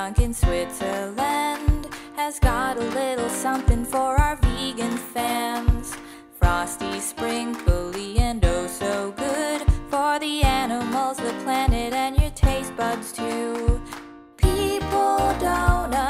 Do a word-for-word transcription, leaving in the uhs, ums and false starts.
Dunkin' Switzerland has got a little something for our vegan fans. Frosty, sprinkly, and oh so good for the animals, the planet, and your taste buds too. People don't